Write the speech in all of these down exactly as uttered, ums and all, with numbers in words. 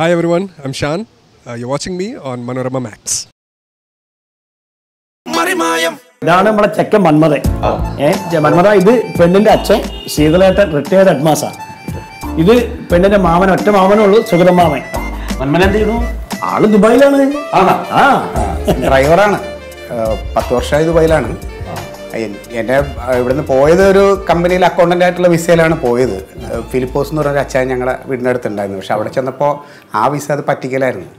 Hi everyone, I'm Shan. Uh, you're watching me on Manorama Max. Marimayam. Dana mala checka manmade. Eh, manmada idu pendinte achchan Seedalayatta retired headmaster. Idu pendinte maavan otta maavan ullu Sugaram maavan. Manmana endu idu aalu Dubailana. Aana. Ah, driver aanu. ten varshayi Dubailana. എന്നെ ഇവിടുന്ന് പോയത് ഒരു കമ്പനിയിൽ accountant ആയിട്ടുള്ള വിസയിലാണ് പോയത്. ഫിലിപ്പോസ് എന്ന് പറഞ്ഞൊരു അച്ഛൻ ഞങ്ങളുടെ വീടിനടുത്തുണ്ടായിരുന്നു. പക്ഷെ അവിടെ ചെന്നപ്പോൾ ആ വിസ അത് പറ്റിക്കലായിരുന്നു.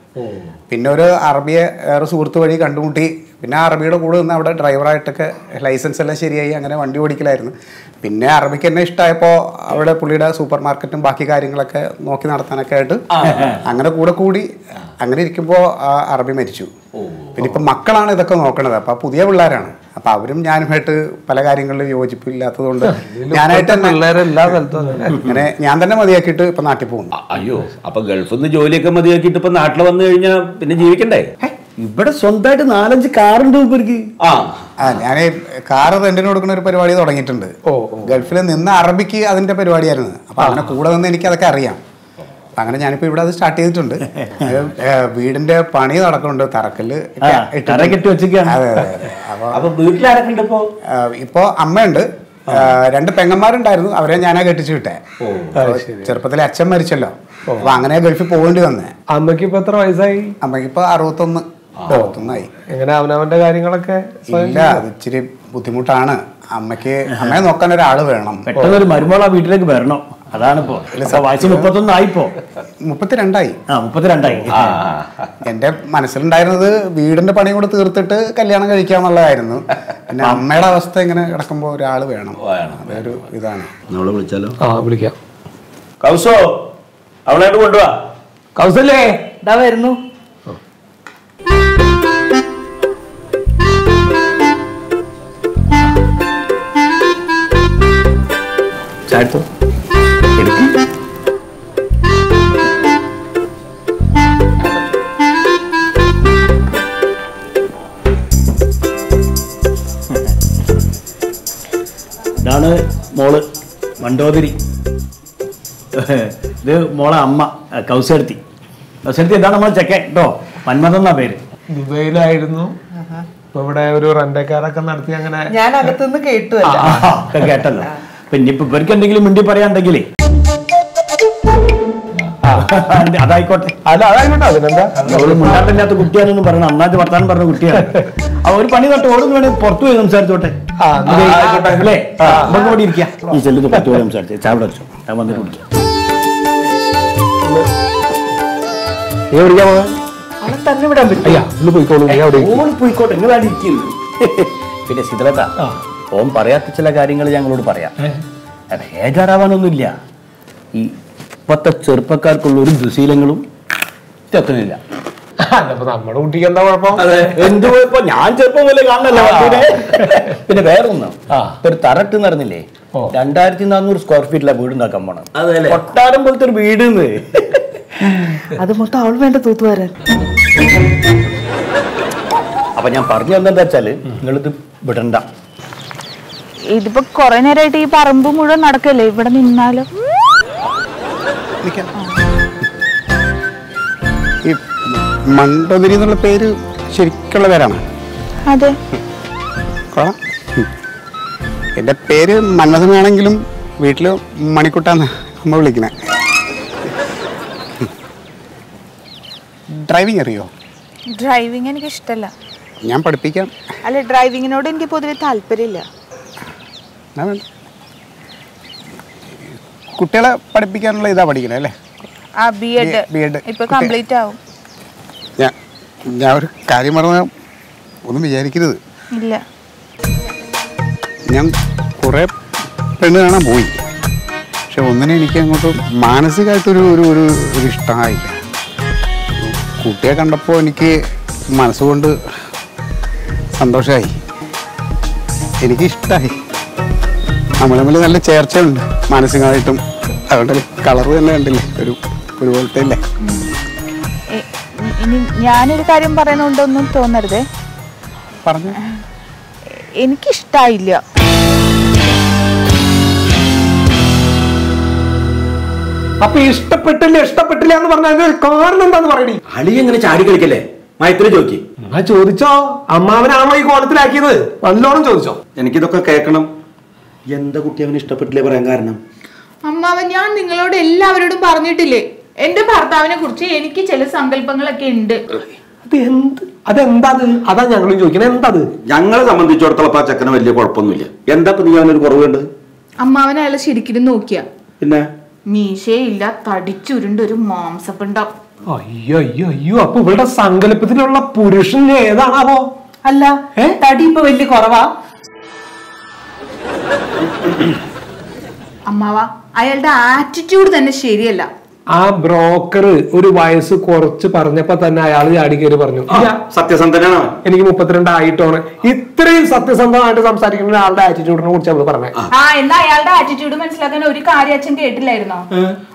പിന്നെ ഒരു അറബിയെ വേറെ സുഹൃത്ത് വഴി കണ്ടുമുട്ടി. പിന്നെ അറബിയുടെ കൂടെ നിന്ന് അവിടെ ഡ്രൈവറായിട്ടൊക്കെ ലൈസൻസ് എല്ലാം ശരിയായി അങ്ങനെ വണ്ടി ഓടിക്കലായിരുന്നു. പിന്നെ അറബിക്ക് എന്നെ ഇഷ്ടമായപ്പോൾ അവിടെ പുള്ളിയുടെ സൂപ്പർ മാർക്കറ്റും ബാക്കി കാര്യങ്ങളൊക്കെ നോക്കി നടത്താനൊക്കെ ആയിട്ട് അങ്ങനെ കൂടെ കൂടി അങ്ങനെ ഇരിക്കുമ്പോൾ അറബി മരിച്ചു. പിന്നെ ഇപ്പം മക്കളാണ് ഇതൊക്കെ നോക്കണത്. അപ്പം പുതിയ പിള്ളേരാണ്. അപ്പം അവരും ഞാനുമായിട്ട് പല കാര്യങ്ങളിലും യോജിപ്പില്ലാത്തതുകൊണ്ട് ഞാനായിട്ട് അങ്ങനെ ഞാൻ തന്നെ മതിയാക്കിയിട്ട് ഇപ്പം നാട്ടിൽ പോകും. അയ്യോ, അപ്പം ഗൾഫിൽ നിന്ന് ജോലിയൊക്കെ മതിയാക്കിയിട്ട് ഇപ്പം നാട്ടിൽ വന്നു കഴിഞ്ഞാൽ പിന്നെ ജീവിക്കണ്ടേ? ഇവിടെ സ്വന്തമായിട്ട് നാലഞ്ച് കാറുണ്ട് ഇവർക്ക്. ആ ആ ഞാൻ കാറ് റെന്റിന് കൊടുക്കുന്ന ഒരു പരിപാടി തുടങ്ങിയിട്ടുണ്ട്. ഓ, ഗൾഫിൽ നിന്ന് അറബിക്ക് അതിന്റെ പരിപാടിയായിരുന്നു. അപ്പൊ അങ്ങനെ കൂടെ നിന്ന് എനിക്ക് അതൊക്കെ അറിയാം. അങ്ങനെ ഞാനിപ്പോ ഇവിടെ അത് സ്റ്റാർട്ട് ചെയ്തിട്ടുണ്ട്. വീടിന്റെ പണി നടക്കുന്നുണ്ട്, തറക്കല് ഇട്ട് വെച്ചിരിക്കുകയാണ്. അതെ അതെ അതെ. അപ്പൊ വീട്ടിലാരൊക്കെ ഇപ്പോ അമ്മയുണ്ട്, രണ്ട് പെങ്ങന്മാരുണ്ടായിരുന്നു, അവരെ ഞാനാ കെട്ടിച്ചു വിട്ടേ. ചെറുപ്പത്തിലെ അച്ഛൻ മരിച്ചല്ലോ, അപ്പൊ അങ്ങനെ ഗൾഫിൽ പോകേണ്ടി വന്നേ. അമ്മക്ക് ഇപ്പൊ എത്ര വയസ്സായി? അമ്മക്ക് ഇപ്പൊ അറുപത്തൊന്ന് അറുപത്തൊന്നായി. എങ്ങനെ അവനവന്റെ കാര്യങ്ങളൊക്കെ? ഇല്ല, അത് ഇച്ചിരി ബുദ്ധിമുട്ടാണ്. അമ്മക്ക് അമ്മയെ നോക്കാൻ ഒരാള് വേണം. പെട്ടെന്നൊരു മരുമോളാ വീട്ടിലേക്ക് വരണം. അതാണിപ്പോ വയസ്സ് മുപ്പത്തൊന്നായിപ്പോ മുപ്പത്തിരണ്ടായി മുപ്പത്തിരണ്ടായി എന്റെ മനസ്സിലുണ്ടായിരുന്നത് വീടിന്റെ പണി കൂടെ തീർത്തിട്ട് കല്യാണം കഴിക്കാന്നുള്ളതായിരുന്നു. പിന്നെ അമ്മയുടെ അവസ്ഥ ഇങ്ങനെ കിടക്കുമ്പോ ഒരാള് വേണം, അതൊരു ഇതാണ്. നമ്മളെ വിളിച്ചാലോ? ആ, വിളിക്കാം. കൗസോ, അവളായിട്ട് കൊണ്ടുവാ. കൗസല്ലേ, ഇതാ വരുന്നു. ചായത്തോ ാണ് മോള് മണ്ടോതിരി. ഇത് മോളെ അമ്മ കൗസേർത്തി. കൗസേർത്തി എന്താണ് നമ്മളെ ചെക്കൻ കേട്ടോ, മന്മഥെന്നാ പേര്. ദുബൈയിലായിരുന്നു, ഇപ്പൊ ഇവിടെ ഒരു റെന്റക്കാരൊക്കെ നടത്തി. അങ്ങനെ ഞാൻ അകത്തുനിന്ന് കേട്ടു കേട്ടല്ലോ. പിന്നെ ഇപ്പൊ ഇവർക്ക് എന്തെങ്കിലും മിണ്ടി പറയാണ്ടെങ്കിലേ അതായിക്കോട്ടെ. അല്ല അതായിക്കോട്ടെ, അതിനെന്താ. മുണ്ടാട്ടല്ലാത്ത കുട്ടിയാണെന്ന് പറഞ്ഞു, അന്നാജ് വർത്താനം പറഞ്ഞ കുട്ടിയാണ്. ആ ഒരു പണി തൊട്ട് ഓടുന്നു വേണേൽ പുറത്തു പോയി സംസാരിച്ചോട്ടെ. അല്ലേ, ഇവിടെ ഇരിക്കാം. ഈ ചെല്ലുന്ന പുറത്തു പോയി സംസാരിച്ചു ചാവിടെ വെച്ചോ, ഞാൻ വന്നിട്ട് കുടിക്കാം. ഏ വിളിക്കാമോ? അവിടെ തന്നെ വിടാൻ പറ്റില്ല. ഇന്ന് പോയിക്കോളൂ, ഓൺ പോയിക്കോട്ടെ. നിങ്ങൾ അവിടെ ഇരിക്കുന്നു. പിന്നെ സിദ്ധാർത്ഥ, ഓൺ പറയാത്ത ചില കാര്യങ്ങൾ ഞങ്ങളോട് പറയാം. ബേജാറാവാനൊന്നുമില്ല. ഈ ഇപ്പത്തെ ചെറുപ്പക്കാർക്കുള്ള ഒരു ദുശീലങ്ങളും ഇല്ല. നമ്മുടെ കുട്ടിക്ക് എന്താ കുഴപ്പം? എന്ത് കുഴപ്പം? ഞാൻ ചെറുപ്പം പോലെ കാണണല്ലോ. പിന്നെ വേറെ ഒന്നും, ഒരു തറട്ട് നടന്നില്ലേ, രണ്ടായിരത്തി നാന്നൂറ് സ്ക്വയർ ഫീറ്റിലെ വീട് ഉണ്ടാക്കാൻ പോണം. കൊട്ടാരം പോലത്തെ ഒരു വീട്. അത് മൊത്തം അവൾ വേണ്ട തൂത്തുവരാൻ. അപ്പൊ ഞാൻ പറഞ്ഞു എന്താ വെച്ചാല്, നിങ്ങളിത് വിടണ്ട. ഇതിപ്പോ കൊറേ നേരമായിട്ട് ഈ പറമ്പ് മുഴുവൻ നടക്കല്ലേ, ഇവിടെ നിന്നാലും മണ്ടോതിരി എന്നുള്ള പേര് ശരിക്കുള്ള പേരാണ്? അതെ. എന്റെ പേര് മന്മഥനാണെങ്കിലും വീട്ടില് മണിക്കുട്ടാന്ന് അമ്മ വിളിക്കണേ. ഡ്രൈവിംഗ് അറിയോ? ഡ്രൈവിംഗ് എനിക്ക് ഇഷ്ടമല്ല. ഞാൻ പഠിപ്പിക്കാം. അല്ല, ഡ്രൈവിങ്ങിനോട് എനിക്ക് പൊതുവെ താല്പര്യമില്ല. കുട്ടികളെ പഠിപ്പിക്കാനുള്ള ഇതാ പഠിക്കണേ അല്ലേ? ഞാൻ ഒരു കാര്യം പറഞ്ഞാൽ ഒന്നും വിചാരിക്കരുത്. ഇല്ല, ഞാൻ കുറെ പെണ്ണ് കാണാൻ പോയി. പക്ഷെ ഒന്നിനെ എനിക്ക് അങ്ങോട്ട് മാനസികമായിട്ടൊരു ഒരു ഒരു ഇഷ്ടമായില്ല. കുട്ടിയെ കണ്ടപ്പോൾ എനിക്ക് മനസ്സുകൊണ്ട് സന്തോഷമായി, എനിക്കിഷ്ടമായി. നമ്മൾ തമ്മിൽ നല്ല ചേർച്ചയുണ്ട് മാനസികമായിട്ടും. അതുകൊണ്ടല്ലേ കളറ് തന്നെ കണ്ടില്ലേ, ഒരു ഒരുപോലത്തെ അല്ലേ. ഇനി ഞാനൊരു കാര്യം പറയുന്നുണ്ടെന്നും തോന്നരുതേ. പറഞ്ഞു, എനിക്കിഷ്ടായില്ല. Api I told you. I told you. I'm not like you. I'm not going to get a cake. I'm not going to get a cake. I'm not going to get a cake. I'm not going to get a cake. I'm not going to get a cake. I'm not Oh, you, you, you are put a sangle petilla purish. Allah, eh? That deep will be corava. Amava, I'll the attitude than a serial. A broker, Uruvice, Korch, Parnapa, and I are the Adigabarno. Satisantana, any Mupatranda, I don't. It three Satisantana and some Satinal attitude, no chaperna. I like attitude, and Slagan Uricariach and Kate Lerna.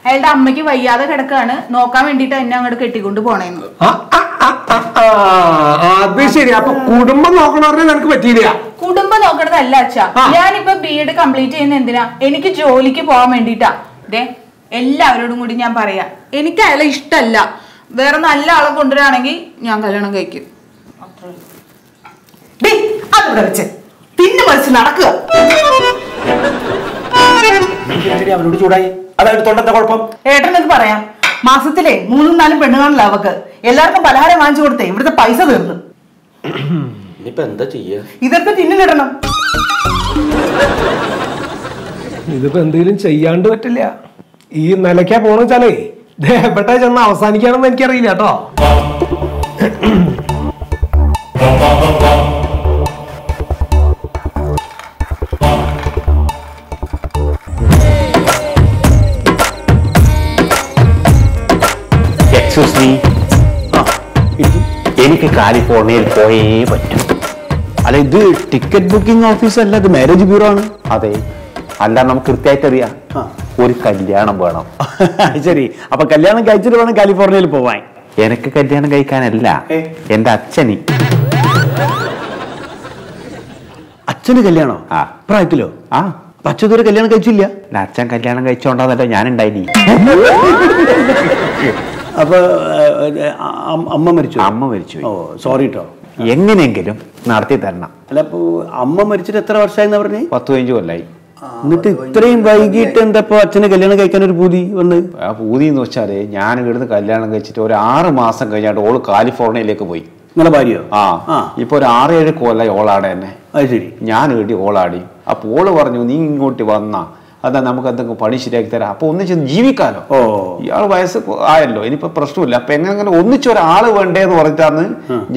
I'll make you a yada at a corner, no comment it and younger Katigun to Bonin. Ah, ah, ah, ah, ah, this area Kudumba Logan and Quetilia. Kudumba Logan and Lacha. Yanipa beard complete in Indira, any Joliki form and dita. എല്ലാവരോടും കൂടി ഞാൻ പറയാ എനിക്ക് അയാളെ ഇഷ്ടല്ല വേറെ നല്ല ആളെ കൊണ്ടുവരാണെങ്കിൽ ഞാൻ കല്യാണം കഴിക്കും അത്രേ ഡി അത് വെച്ചേ പിന്നെ മനസ്സ് നടക്കുക ഇതിരി അവരോട് ചൂടായി അതായത് തൊണ്ടത്തെ കുഴപ്പം ഏട്ടൻ എന്ന് പറയാം മാസത്തിലെ മൂന്നും നാലും പെണ്ണുകാണല്ല അവക്ക് എല്ലാവർക്കും പലഹാരം വാങ്ങിച്ചു കൊടുത്തേ ഇവിടുത്തെ പൈസ തീർന്നു ഇനിപ്പോ എന്താ ചെയ്യ ഇതെന്താ തിന്നിടണം ഇതിപ്പോ എന്തെങ്കിലും ചെയ്യാണ്ട് പറ്റില്ല This is a cap on the jelly. They have better than now, San Carol and Carina at all. Excuse me. Any California boy, but I do ticket booking office and let the marriage bureau. Are they? Alanam Kirkataria. ഒരു കല്യാണം വേണം ശരി അപ്പോൾ കല്യാണം കഴിച്ചിട്ട് വേണം കാലിഫോർണിയയിൽ പോവാൻ എനിക്ക് കല്യാണം കഴിക്കാനല്ല എൻ്റെ അച്ഛനി അച്ഛനെ കല്യാണം ആ പ്രായത്തിലോ ആ അച്ഛൻ ഒരു കല്യാണം കഴിച്ചില്ല അച്ഛൻ കല്യാണം കഴിച്ചോണ്ടാന്നല്ലോ ഞാൻ ഉണ്ടായിനി അപ്പോൾ അമ്മ മരിച്ചു അമ്മ മരിച്ചു ഓ സോറി ട്ടോ എങ്ങനെയെങ്കിലും നടത്തി തരണം അല്ല അമ്മ മരിച്ചിട്ട് എത്ര വർഷായെന്ന് പറഞ്ഞു പത്ത് പതിനഞ്ച് കൊല്ലായി ഇത്രയും വൈകിട്ട് എന്തപ്പോ അച്ഛനെ കല്യാണം കഴിക്കാൻ ഒരു പൂതി വന്ന് ആ പൂതി എന്ന് വെച്ചാല് ഞാൻ ഇവിടുന്ന് കല്യാണം കഴിച്ചിട്ട് ഒരു ആറ് മാസം കഴിഞ്ഞാട്ട് ഓള് കാലിഫോർണിയയിലേക്ക് പോയി നിങ്ങളെ ഭാര്യ ആ ഇപ്പൊ ഒരു ആറ് ഏഴ് കൊല്ലായി ഓളാടെ തന്നെ അത് ശരി ഞാൻ വീട്ടിൽ ഓളാടി അപ്പൊ ഓള് പറഞ്ഞു നീ ഇങ്ങോട്ട് വന്നാ അതാ നമുക്ക് എന്തെങ്കിലും പണി ശരിയാക്കി തരാം അപ്പൊ ഒന്നിച്ച് ജീവിക്കാലോ ഓ ഇയാൾ വയസ്സ് ആയല്ലോ ഇനിയിപ്പോ പ്രശ്നമില്ല അപ്പൊ എങ്ങനെ അങ്ങനെ ഒന്നിച്ചൊരാള് വേണ്ടേന്ന് പറഞ്ഞിട്ടാണ്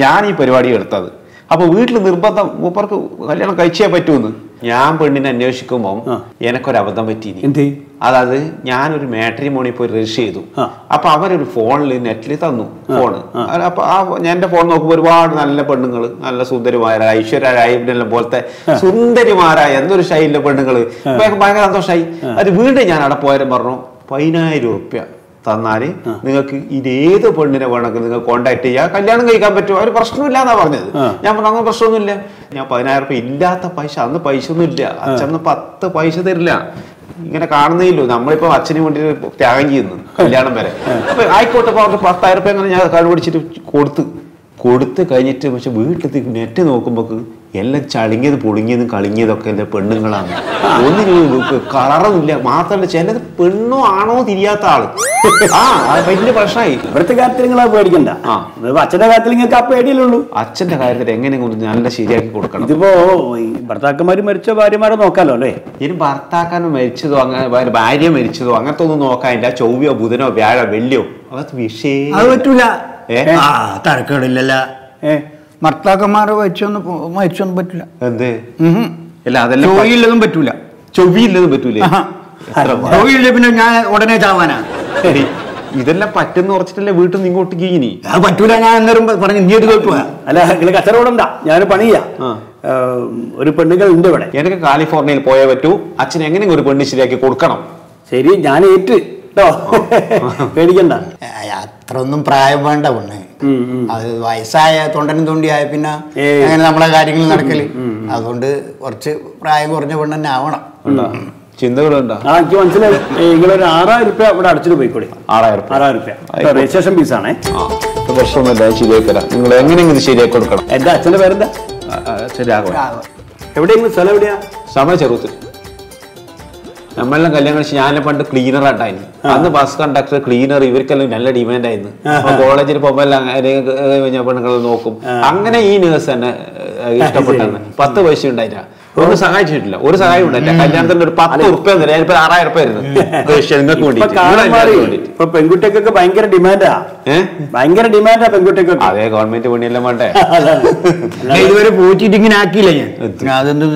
ഞാൻ ഈ പരിപാടി എടുത്തത് അപ്പൊ വീട്ടിൽ നിർബന്ധം മൂപ്പർക്ക് കല്യാണം കഴിച്ചേ പറ്റൂന്ന് ഞാൻ പെണ്ണിനെ അന്വേഷിക്കുമ്പോൾ എനിക്കൊരു അബദ്ധം പറ്റിയിനി എന്ത് അതായത് ഞാനൊരു മാട്രിമോണി പോയി രജിസ്റ്റർ ചെയ്തു അപ്പൊ അവരൊരു ഫോണിൽ നെറ്റിൽ തന്നു ഫോണ് അപ്പൊ ആ എന്റെ ഫോൺ നോക്കുമ്പോൾ ഒരുപാട് നല്ല പെണ്ണുങ്ങൾ നല്ല സുന്ദരിമാരായ ഐശ്വര്യ പോലത്തെ സുന്ദരിമാരായ എന്നൊരു ശൈലിയിലെ പെണ്ണുങ്ങൾ ഭയങ്കര സന്തോഷമായി അത് വീണ്ടും ഞാൻ അവിടെ പോയാലും പറഞ്ഞു പതിനായിരം ഉറുപ്യ തന്നാല് നിങ്ങൾക്ക് ഇതേത് പെണ്ണിനെ വേണമെങ്കിൽ നിങ്ങൾ കോണ്ടാക്ട് ചെയ്യുക കല്യാണം കഴിക്കാൻ പറ്റുമോ ഒരു പ്രശ്നമില്ല എന്നാ പറഞ്ഞത് ഞാൻ പറഞ്ഞു അങ്ങനെ പ്രശ്നമൊന്നുമില്ല ഞാൻ പതിനായിരം രൂപ ഇല്ലാത്ത പൈസ അന്ന് പൈസ ഒന്നും ഇല്ല അച്ഛന്ന് പത്ത് പൈസ തരില്ല ഇങ്ങനെ കാണുന്നേയില്ലോ നമ്മളിപ്പോ അച്ഛന് വേണ്ടി ത്യാഗം ചെയ്യുന്നു കല്യാണം വരെ അപ്പൊ ആയിക്കോട്ടെ പറഞ്ഞിട്ട് പത്തായിരം രൂപ അങ്ങനെ ഞാൻ കടു പിടിച്ചിട്ട് കൊടുത്ത് കൊടുത്ത് കഴിഞ്ഞിട്ട് പക്ഷെ വീട്ടിൽ നെറ്റ് നോക്കുമ്പോ എല്ലാം ചളിങ്ങിയത് പൊളിങ്ങിയതും കളിങ്ങിയതൊക്കെ എൻ്റെ പെണ്ണുങ്ങളാണ് ഒന്നിനും കളറൊന്നുമില്ല മാത്രമല്ല ചിലത് പെണ്ണോ ആണോ തിരിയാത്ത ആള് ആ വലിയ പ്രശ്നമായി ഇവിടുത്തെ കാര്യത്തിൽ നിങ്ങൾ പേടിക്കണ്ട ആ അച്ഛൻ്റെ കാര്യത്തിൽ നിങ്ങൾക്ക് ആ പേടിയില്ലുള്ളൂ അച്ഛൻ്റെ കാര്യത്തിൽ എങ്ങനെയെങ്കിലും നല്ല ശരിയാക്കി കൊടുക്കണം ഇതിപ്പോ ഭർത്താക്കന്മാർ മരിച്ചോ ഭാര്യമാരോ നോക്കാമല്ലോ അല്ലേ ഇനി ഭർത്താക്കന്മാർ മരിച്ചതോ അങ്ങനെ ഭാര്യ മരിച്ചതോ അങ്ങനത്തെ ഒന്നും നോക്കാനില്ല ചൊവ്വയോ ബുധനോ വ്യാഴോ വെള്ളിയോ അത് വിഷയം അത് പറ്റൂല തഴക്കടില്ലല്ല ഏഹ് മർത്താക്കന്മാരെ വെച്ചൊന്നും മരിച്ചൊന്നും പറ്റില്ല എന്ത് ചോയില്ലതും പറ്റൂല ചൊവ്വിയില്ലതും പറ്റൂല ചോയില്ല പിന്നെ ഞാൻ ഉടനെ ചാവാനാ ഇതെല്ലാം പറ്റുന്ന ഉറച്ചിട്ടല്ലേ വീട്ടിൽ നിന്ന് ഇങ്ങോട്ടേക്ക് ഇനി അത് പറ്റൂല ഞാൻ അന്നേരം പറഞ്ഞു ഇനി ഒരു കേട്ടു അല്ല നിങ്ങൾ കച്ചറോടണ്ട ഞാൻ പണിയാ ഒരു പെണ്ണുകൾ ഉണ്ട് ഇവിടെ എനിക്ക് കാലിഫോർണിയയിൽ പോയേ പറ്റൂ അച്ഛൻ എങ്ങനെയെങ്കിലും ഒരു പെണ്ണ് ശരിയാക്കി കൊടുക്കണം ശരി ഞാൻ ഏറ്റു പേടിക്കണ്ട അത്ര ഒന്നും പ്രായം വേണ്ട പെണ്ണ് അത് വയസ്സായ തൊണ്ടനും തൊണ്ടിയായ പിന്നെ അങ്ങനെ നമ്മളെ കാര്യങ്ങൾ നടക്കല് അതുകൊണ്ട് കുറച്ച് പ്രായം കുറഞ്ഞ പെണ്ണ് തന്നെ ആവണം Chinda I want to know. One side, one side, one side. I can't remember. Path to repair, repair, repair, repair. Question that only. But Kerala, but Pengu take a banker demand. Eh? Banker demand. Pengu take a. Ah, the government is only like that. They were poaching in Akila. Now then, what?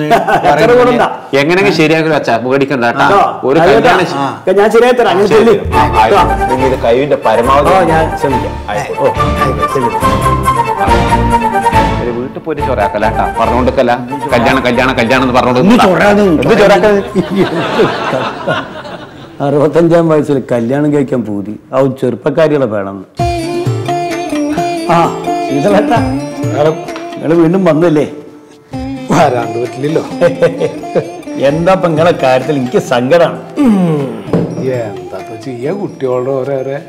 What? What? What? Kaljana paranoid. You choradu. You choradu. Our Western Jamaica is Kaljana guy can pudi. Out chor pakariya la param. Ah, this is that. Arab, Arab windu mandu le. Parandu lillo. Yenda pangala karthil inke sangaram. Yeah, tapachi ya gutti orlo orre.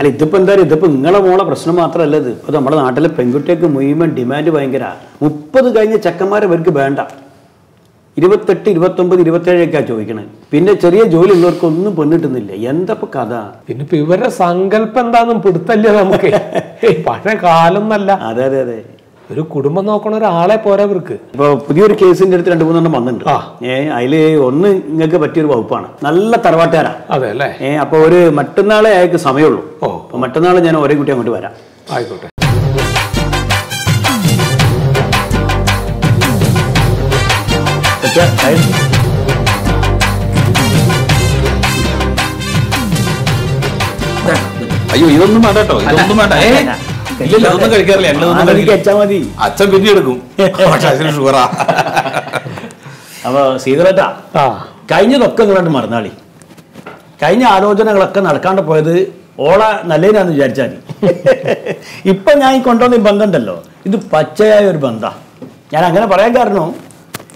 Ali dupandari dupangala mola prasna matra lede. Oda mada naatale pengutte ko movement demand bangera. Uppadu gaiye chakkamare varke banda. twenty-eight, twenty-nine, twenty-seven ഒക്കെ ചോദിക്കണേ. പിന്നെ ചെറിയ ജോലി ഉള്ളവർക്ക് ഒന്നും പൊന്നിട്ടുന്നില്ല. എന്താപ്പ കഥ? പിന്നെ ഇവരുടെ സങ്കല്പം എന്താന്നും പിടുത്തല്ല നമുക്ക്. പഴയ കാലം അല്ല. അതെ അതെ അതെ. ഒരു കുടുംബം നോക്കണ ഒരാളെ പോരാ ഇവർക്ക്. ഇപ്പോ പുതിയൊരു കേസിന്റെ അടുത്ത് രണ്ട് മൂന്നെണ്ണം വന്നിട്ടുണ്ട്. ഏ അതില് ഒന്ന് നിങ്ങൾക്ക് പറ്റിയ ഒരു വകുപ്പാണ്. നല്ല തറവാട്ടുകാരാ. അതെ അല്ലേ? ഏ അപ്പോൾ ഒരു മറ്റന്നാളെ ആയിക്ക് സമയമുള്ളൂ. ഓ അപ്പോൾ മറ്റന്നാൾ ഞാൻ ഒരേ കുട്ടി അങ്ങോട്ട് വരാം. ആയിക്കോട്ടെ. Yeah, I you don't know that. I don't know that. I don't know that. I don't know that. I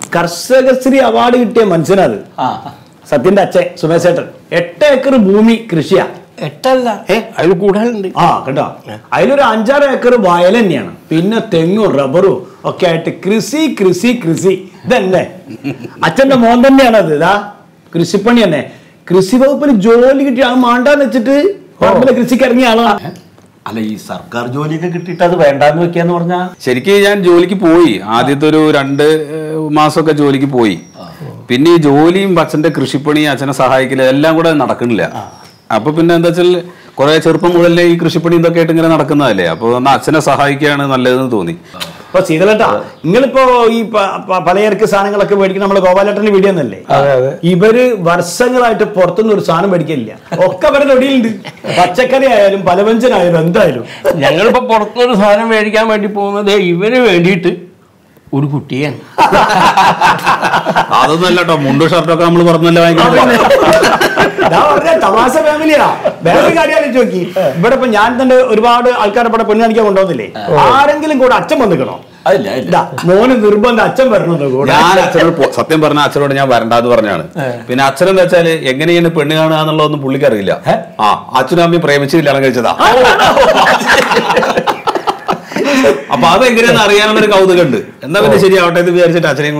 Karsagastri awarded a mansional. Ah, Satinda Che, Sumasetter. Etta acre boomy, Krishia. Etella, eh? I look good handy. Ah, Kada. I look Anjara acre violinian. Pinna tengo rubberu. Okay, Chrissy, Chrissy, Chrissy. Then, attend a mountain another. Chrissipanian. Chrissy open jolly diamanda and chitty. What will Chrissy carry along? Alai sarkar jolly kitty does Vandano Canorna. Cheriki and Joliki Poi, Adituru and. Masoka Joliki Poi. Pinni Jolim, but sent a Krishiponi as an Sahaki, Lamuda and Narakanla. Upon the chill, Korea Churpum, Krishiponi, the Katan and Narakanala, Natsana Sahaki and a leather duni. But see the letter Milpo Palerka Sanga like a wedding number of bilateral video. Iberi Varsanga to Porton or San Medicalia. O cover the deal, Pachakari and Palavanjan Iron Dial. Younger Porton or San America, Medipona, they very edit. Urgutian. Other than that, Mundo Sharka Kamal Varnala. Now, Tamasa family, very ideal jockey. But upon Yan and Urba Alcarapa Punaka on the lake. Aren't go to Acham on the ground. I like that. Moon is Urban Acham. September natural and Varna. Pinacher and the Chile, Yangani and Punana and the Pulicarilla. Ah, Achunami Premature Langajada. About the great Ariana Gaudu. And then the city out of the Virgin Touching.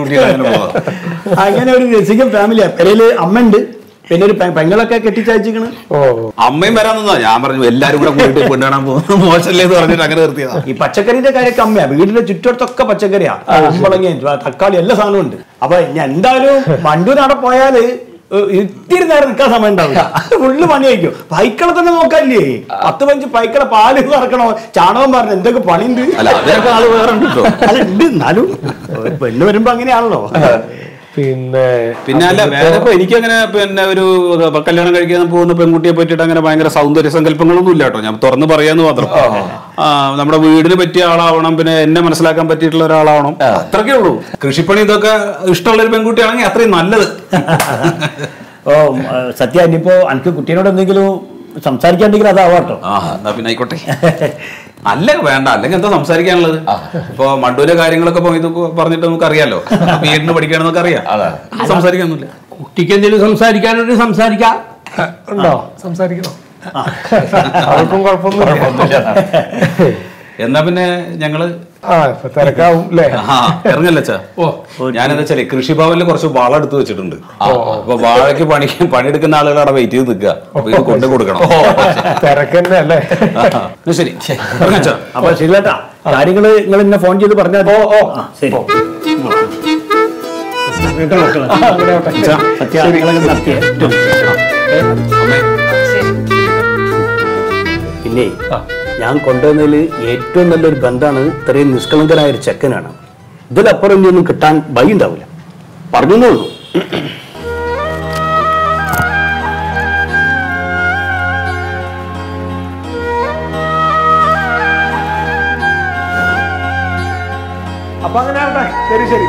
I can only sing a family of Pele amended Penny Pangala Katicha. Oh, Ammerana, Yammer, Larry, Pachakari, the guy come here. We did the Chitoka Pachakaria. I'm calling it, but I call you less unknown. About Yandaru, Manduna Poyale. You didn't have a Casamanda. Would you want to pike up the Mokali? After when you pike up all the Chano and the Panin, didn't I do? But no, I don't Oh, Satya Nipo, Uncle Kutino Nigulu, some Sarkan Nigra. Ah, Napinaikoti. I live and I live in some Sarkan for Mandula carrying a couple of Parnito Carriello. Nobody can carry some Sarkan. കുട്ടിക്കെന്തെങ്കിലും സംസാരിക്കാനൊരു സംസാരിക്കാം ഉണ്ടോ? സംസാരിക്കണോ? അവർക്കും കുഴപ്പമൊന്നുമില്ല. എന്നാ പിന്നെ ഞങ്ങള് തിരക്കാവും അല്ലേ? ആ ഇറങ്ങല്ലേ ചാ. ഓ ഞാനെന്താ വെച്ചാല് കൃഷിഭവനിൽ കുറച്ച് വാള എടുത്ത് വെച്ചിട്ടുണ്ട്. അപ്പൊ വാഴയ്ക്ക് പണി പണിയെടുക്കുന്ന ആളുകൾ അവിടെ വെയിറ്റ് ചെയ്ത് നിൽക്കുക. അപ്പൊ ഇത് കൊണ്ടു കൊടുക്കണം. തിരക്കന്നെ അല്ലേ? ശരി ഇറങ്ങാച്ചാ. അപ്പൊ ശരിയാട്ടാ, കാര്യങ്ങള് നിങ്ങൾ എന്നെ ഫോൺ ചെയ്ത് പറഞ്ഞാൽ. ഓ ഓ ശരി. പിന്നെ ഞാൻ കൊണ്ടുവന്നതിൽ ഏറ്റവും നല്ലൊരു ബന്ധമാണ് ഇത്രയും നിഷ്കളങ്കനായ ഒരു ചെക്കനാണ്. ഇതിലപ്പുറം ഇനിയൊന്നും കിട്ടാൻ ഭയം ഉണ്ടാവില്ല. പറഞ്ഞേ ഉള്ളൂ. അപ്പൊ അങ്ങനെ ആവട്ടെ. ശരി ശരി.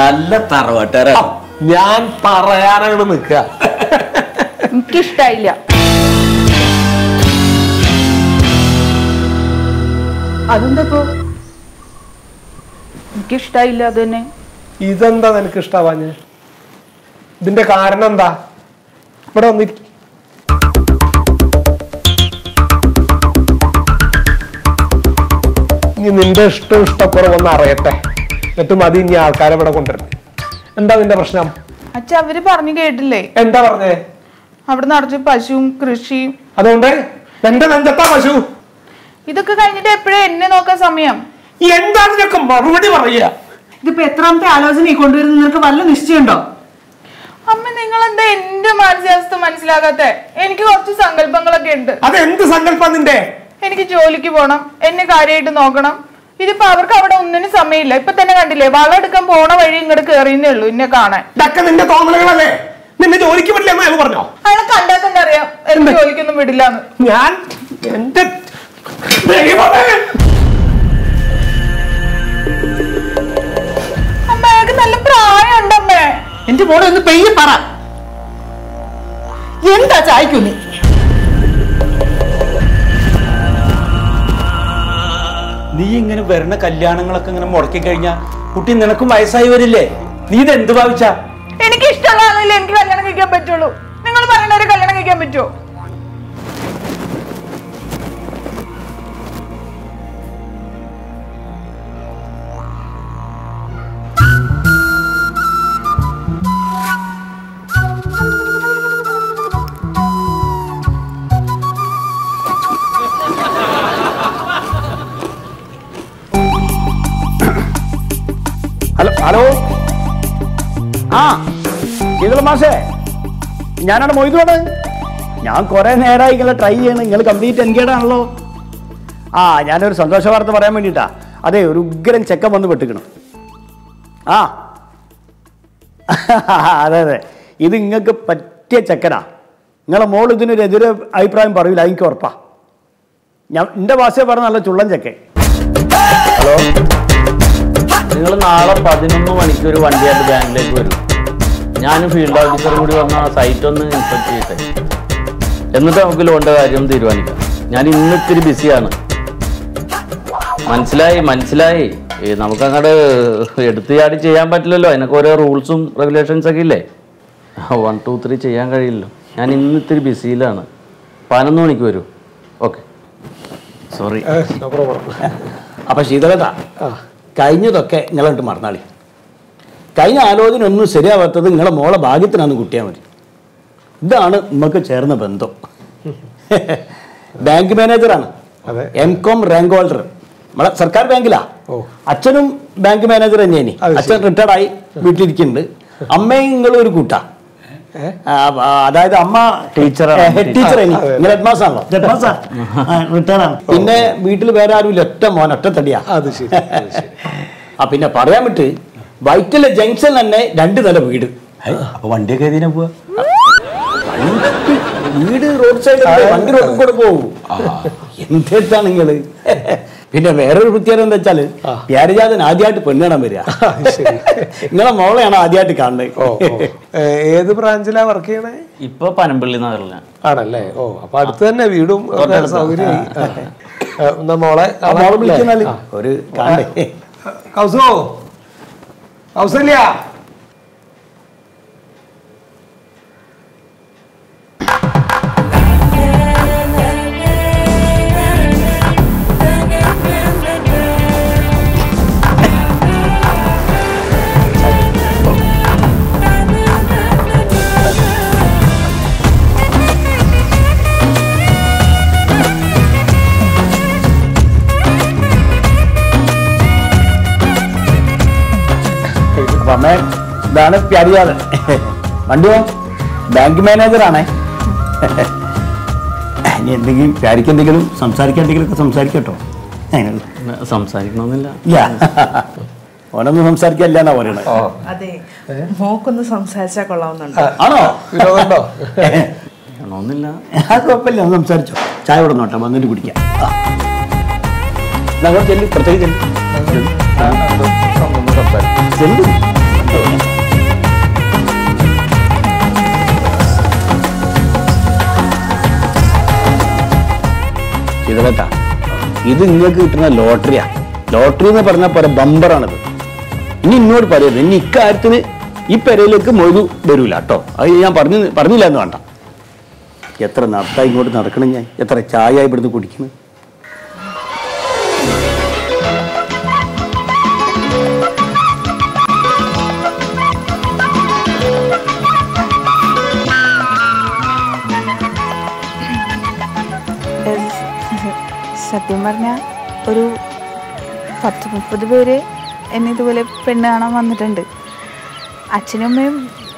നല്ല തറവാട്ടാര. ഞാൻ പറയാനാണ് നിക്ക. എനിക്കിഷ്ടായില്ല. അതെന്തപ്പോ എനിക്കിഷ്ടായില്ല? അതന്നെ. ഇതെന്താ നിനക്ക് ഇഷ്ടാവാഞ്ഞ? ഇതിന്റെ കാരണം എന്താ? ഇവിടെ വന്നി. ഇനി നിന്റെ ഇഷ്ടം ഇഷ്ടക്കുറവൊന്നും അറിയട്ടെ. എന്നിട്ടും അത് ഇനി ആൾക്കാരെ ഇവിടെ കൊണ്ടുവരുന്നത് എന്താ നിന്റെ പ്രശ്നം? അച്ഛ അവര് പറഞ്ഞു കേട്ടില്ലേ? എന്താ പറഞ്ഞേ? അവിടെ നിറച്ച് പശുവും കൃഷിയും. അതുകൊണ്ട് എന്റെ നെഞ്ചത്താ പശു. ഇതൊക്കെ കഴിഞ്ഞിട്ട് എപ്പോഴും എന്നെ നോക്കാൻ സമയം? എന്താ നിനക്ക് മറുപടി പറയുക? ഇതിപ്പോ എത്രാമത്തെ ആലോചന കൊണ്ടുവരുന്ന? നിങ്ങൾക്ക് വല്ല നിശ്ചയുണ്ടോ? അമ്മ നിങ്ങൾ എന്താ എന്റെ മാനസികാവസ്ഥ മനസ്സിലാകാത്ത? എനിക്ക് കുറച്ച് സങ്കല്പങ്ങളൊക്കെ ഉണ്ട്. അതെന്ത് സങ്കല്പം നിന്റെ? എനിക്ക് ജോലിക്ക് പോണം, എന്നെ കാര്യമായിട്ട് നോക്കണം. ഇതിപ്പോ അവർക്ക് അവിടെ ഒന്നിനും സമയമില്ല. ഇപ്പൊ തന്നെ കണ്ടില്ലേ, വളം എടുക്കാൻ പോണ വഴി ഇങ്ങോട്ട് കേറിയെന്നേ ഉള്ളൂ എന്നെ കാണാൻ. നിന്റെ തോന്നലുകളല്ലേ? നിന്നെ ജോലിക്ക് വിടില്ല എന്ന് അയാൾ പറഞ്ഞോ? അയാളെ കണ്ടാൽ തന്നെ അറിയാം എന്നെ ജോലിക്കൊന്നും വിടില്ല. ഞാൻ എന്റെ നല്ല പ്രായമുണ്ടമ്മേ. എന്റെ മോളെ ഒന്ന് പെയ്യ പറ. എന്താ ചായക്കൊന്ന്? നീ ഇങ്ങനെ വരുന്ന കല്യാണങ്ങളൊക്കെ ഇങ്ങനെ മുടക്കി കഴിഞ്ഞാ കുട്ടി നിനക്കും വയസ്സായി വരില്ലേ? നീ ഇത് എന്ത് ഭാവിച്ചാ? എനിക്ക് ഇഷ്ടമുള്ള ആളല്ലേ എനിക്ക് കല്യാണം കഴിക്കാൻ പറ്റുള്ളൂ. നിങ്ങൾ പറയുന്നവരെ കല്യാണം കഴിക്കാൻ പറ്റുമോ? ഹലോ. ആ ഇങ്ങള് മാഷേ, ഞാനാണ് മൊയ്തുവാണ്. ഞാൻ കുറെ നേരമായി ഇങ്ങനെ ട്രൈ ചെയ്യണം. നിങ്ങൾ കംപ്ലീറ്റ് എൻഗേജ് ആണല്ലോ. ആ ഞാനൊരു സന്തോഷ വാർത്ത പറയാൻ വേണ്ടിയിട്ടാ. അതെ, ഒരു ഉഗ്രൻ ചെക്കൻ വന്ന് പെട്ടിക്കണം. ആ അതെ അതെ, ഇത് നിങ്ങൾക്ക് പറ്റിയ ചെക്കനാ. നിങ്ങളെ മോൾ ഇതിനൊരു എതിരെ അഭിപ്രായം പറയൂല, എനിക്ക് ഉറപ്പാ. ഞാൻ എൻ്റെ ഭാഷയെ പറഞ്ഞ നല്ല ചുള്ളൻ ചെക്കൻ. ഹലോ, നിങ്ങൾ നാളെ പതിനൊന്ന് മണിക്ക് ഒരു വണ്ടിയായിട്ട് ബാങ്കിലേക്ക് വരും. ഞാനും ഫീൽഡ് ഓഫീസറും കൂടി വന്ന സൈറ്റ് ഒന്ന് ഇൻസ്പെക്ട് ചെയ്യട്ടെ. എന്നിട്ട് നമുക്ക് ലോണിൻ്റെ കാര്യം തീരുമാനിക്കാം. ഞാൻ ഇന്ന് ഇത്തിരി ബിസിയാണ്. മനസ്സിലായി മനസ്സിലായി. നമുക്കങ്ങോട്ട് എടുത്തു ചാടി ചെയ്യാൻ പറ്റില്ലല്ലോ. അതിനൊക്കെ ഓരോ റൂൾസും റെഗുലേഷൻസ് ഒക്കെ ഇല്ലേ? വൺ ടു ത്രീ ചെയ്യാൻ കഴിയില്ലല്ലോ. ഞാൻ ഇന്ന് ഇത്തിരി ബിസിയിലാണ്. പതിനൊന്ന് മണിക്ക് വരൂ. Okay, sorry. അപ്പം ശീതളത, കഴിഞ്ഞതൊക്കെ നിങ്ങളുണ്ട് മറന്നാളി. കഴിഞ്ഞ ആലോചന ഒന്നും ശരിയാവാത്തത് നിങ്ങളെ മോളെ ഭാഗ്യത്തിനാന്ന് കൂട്ടിയാൽ മതി. ഇതാണ് നമുക്ക് ചേർന്ന ബന്ധം. ബാങ്ക് മാനേജറാണ്, എം കോം റാങ്ക് ഹോൾഡർ. നമ്മളെ സർക്കാർ ബാങ്കിലാ. അച്ഛനും ബാങ്ക് മാനേജർ തന്നെയാണ്. അച്ഛൻ റിട്ടയർഡായി വീട്ടിലിരിക്കുന്നുണ്ട്. അമ്മയും നിങ്ങളും ഒരു കൂട്ടാ. അതായത് അമ്മ ടീച്ചറാണ്, ടീച്ചറാണ്. നിങ്ങൾ ഹെഡ് മാസാണല്ലോ? ഹെഡ് മാസാ, റിട്ടയർഡാണ്. പിന്നെ വീട്ടിൽ വേറെ ആരുമില്ല, ഒറ്റ മോൻ, ഒറ്റ തടിയാ. ആ പിന്നെ പറയാൻ വിട്ട് വൈറ്റിലെ ജംഗ്ഷൻ തന്നെ രണ്ട് നില വീട്. വണ്ടിയൊക്കെ വീട് റോഡ് സൈഡ്, വണ്ടി റോഡിൽ കൂടെ പോകും. എന്താ നിങ്ങള് പിന്നെ വേറൊരു പ്രത്യേകത എന്താ വെച്ചാൽ പ്യാരിജാതൻ ആദ്യമായിട്ട് പെണ്ണാൻ വരിക. നിങ്ങളെ മോളെയാണ് ആദ്യമായിട്ട് കാണുന്നത്. ഏത് ബ്രാഞ്ചിലാണ് വർക്ക് ചെയ്യണേ? ഇപ്പൊ പനമ്പള്ളി നഗറിലാണ്. ആണല്ലേ? ഓ, അപ്പൊ അടുത്ത് തന്നെ വീടും സൗകര്യം. മോളെ മോളെ വിളിക്കുന്നാല് ഒരു കാണേ. കൗസോ കൗസല്യ അമ്മേ, ഇതാണ് പ്യാരിജാതൻ. വണ്ടിയോ ബാങ്ക് മാനേജറാണേ. ഇനി എന്തെങ്കിലും പ്യാരിക്ക് എന്തെങ്കിലും സംസാരിക്കാൻ എന്തെങ്കിലുമൊക്കെ സംസാരിക്കട്ടോ. സംസാരിക്കണമെന്നില്ല. ഓനൊന്നും സംസാരിക്കാനില്ലാന്നാ പറയണേ. അതെ, മോക്കൊന്ന് സംസാരിച്ചാൽ കൊള്ളാവുന്നുണ്ട്. ആണോ? വേണമെന്നില്ല. ആ കുഴപ്പമില്ല, ഒന്ന് സംസാരിച്ചോ. ചായ ഇവിടെ നോട്ടെ, വന്നിട്ട് കുടിക്കാം. ചെല്ലി പ്രത്യേകിച്ച് ചെല്ലി ശീതളേട്ടാ, ഇത് നിങ്ങൾക്ക് കിട്ടുന്ന ലോട്ടറിയാ. ലോട്ടറി എന്ന് പറഞ്ഞ പോലെ ബമ്പറാണിത്. ഇനി ഇന്നോട് പറയുന്നത് ഇനി ഇക്കാര്യത്തിന് ഈ പെരയിലേക്ക് മൊഴു വരൂല കേട്ടോ. അത് ഞാൻ പറഞ്ഞു പറഞ്ഞില്ല എന്ന് വേണ്ട. എത്ര നടത്താൻ ഇങ്ങോട്ട് നടക്കണം ഞാൻ, എത്ര ചായ ഇവിടുന്ന് കുടിക്കണം. സത്യം പറഞ്ഞാൽ ഒരു പത്ത് മുപ്പത് പേര് എന്നെ ഇതുപോലെ പെണ്ണ് കാണാൻ വന്നിട്ടുണ്ട്. അച്ഛനും അമ്മയും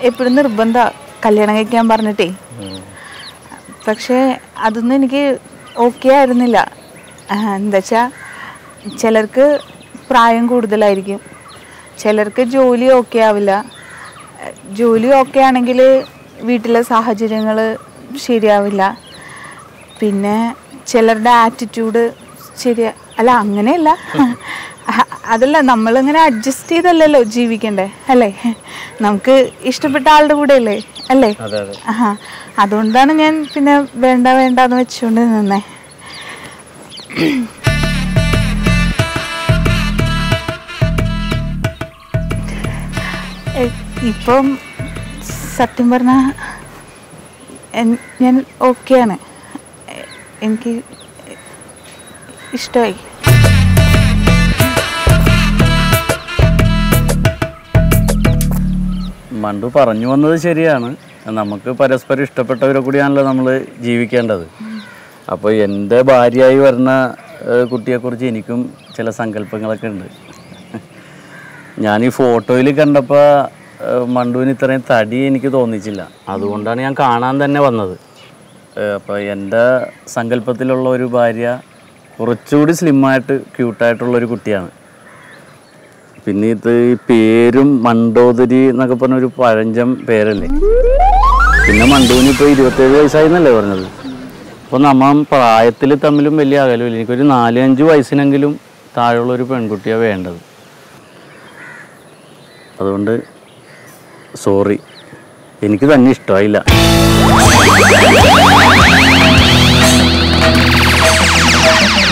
എപ്പോഴും നിർബന്ധമാണ് കല്യാണം കഴിക്കാൻ പറഞ്ഞിട്ടേ. പക്ഷേ അതൊന്നും എനിക്ക് ഓക്കെ ആയിരുന്നില്ല. എന്താ വെച്ചാൽ ചിലർക്ക് പ്രായം കൂടുതലായിരിക്കും, ചിലർക്ക് ജോലി ഓക്കെ ആവില്ല. ജോലി ഓക്കെ ആണെങ്കിൽ വീട്ടിലെ സാഹചര്യങ്ങൾ ശരിയാവില്ല. പിന്നെ ചിലരുടെ ആറ്റിറ്റ്യൂഡ് ശരിയാ അല്ല, അങ്ങനെയല്ല. അതല്ല, നമ്മളിങ്ങനെ അഡ്ജസ്റ്റ് ചെയ്തല്ലല്ലോ ജീവിക്കണ്ടേ, അല്ലേ? നമുക്ക് ഇഷ്ടപ്പെട്ട ആളുടെ കൂടെ അല്ലേ അല്ലേ ആ, അതുകൊണ്ടാണ് ഞാൻ പിന്നെ വേണ്ട വേണ്ടെന്ന് വെച്ചുകൊണ്ട് നിന്നേ. ഇപ്പം സത്യം പറഞ്ഞാൽ ഞാൻ ഓക്കെയാണ്, എനിക്ക് ഇഷ്ടമായി. മണ്ടു പറഞ്ഞു വന്നത് ശരിയാണ്. നമുക്ക് പരസ്പരം ഇഷ്ടപ്പെട്ടവരെ കൂടിയാണല്ലോ നമ്മൾ ജീവിക്കേണ്ടത്. അപ്പോൾ എൻ്റെ ഭാര്യയായി വരുന്ന കുട്ടിയെക്കുറിച്ച് എനിക്കും ചില സങ്കല്പങ്ങളൊക്കെ ഉണ്ട്. ഞാനീ ഫോട്ടോയിൽ കണ്ടപ്പോൾ മണ്ടുവിന് ഇത്രയും തടി എനിക്ക് തോന്നിച്ചില്ല. അതുകൊണ്ടാണ് ഞാൻ കാണാൻ തന്നെ വന്നത്. അപ്പോൾ എൻ്റെ സങ്കല്പത്തിലുള്ള ഒരു ഭാര്യ കുറച്ചുകൂടി സ്ലിമ്മായിട്ട് ക്യൂട്ടായിട്ടുള്ളൊരു കുട്ടിയാണ്. പിന്നെ ഇത് ഈ പേരും മണ്ടോദരി എന്നൊക്കെ പറഞ്ഞൊരു പഴഞ്ചം പേരല്ലേ. പിന്നെ മണ്ടുവിന് ഇപ്പോൾ ഇരുപത്തേഴ് വയസ്സായി എന്നല്ലേ പറഞ്ഞത്. അപ്പോൾ നമ്മൾ പ്രായത്തിൽ തമ്മിലും വലിയ അകലുമില്ല. എനിക്കൊരു നാലഞ്ച് വയസ്സിനെങ്കിലും താഴെയുള്ളൊരു പെൺകുട്ടിയാണ് വേണ്ടത്. അതുകൊണ്ട് സോറി, എനിക്ക് തന്നെ ഇഷ്ടമായില്ല. Thank you.